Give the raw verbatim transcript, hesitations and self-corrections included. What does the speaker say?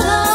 la